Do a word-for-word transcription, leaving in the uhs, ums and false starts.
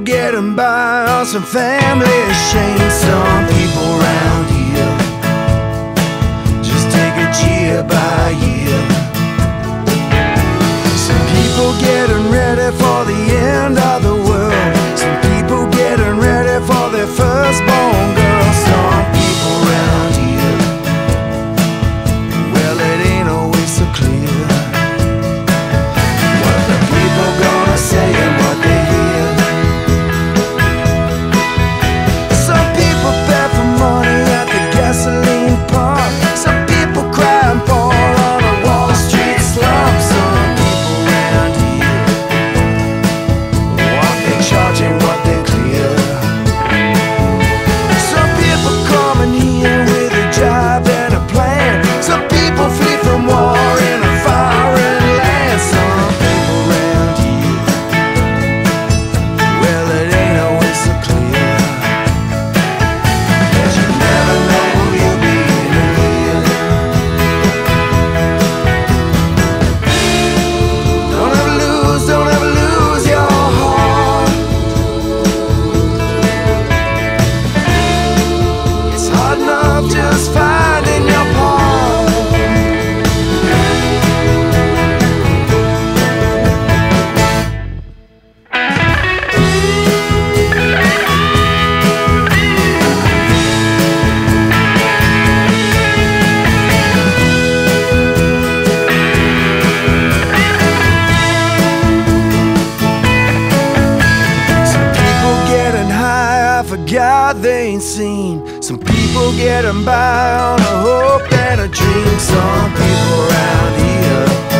people getting by on some family shame. Some people around here just take it year by year. Some people getting ready for the end of the world. Some people getting ready for their firstborn girl. Some people around here, well, it ain't always so clear what the people gonna say and what they hear. Some people beg for money at the gasoline pump. Some people crying poor on a Wall Street slum. Some people around here, what they charge and what they clear. Some people coming here with a job and a plan. Some people flee from war in a foreign land. Some people around here, well, it ain't always so clear, 'cause you never know who you'll be in a year. Don't ever lose, don't ever lose your heart. It's hard enough just finding your part. Some people getting high off a God they ain't seen. Some people getting by on a hope and a dream. Some people around here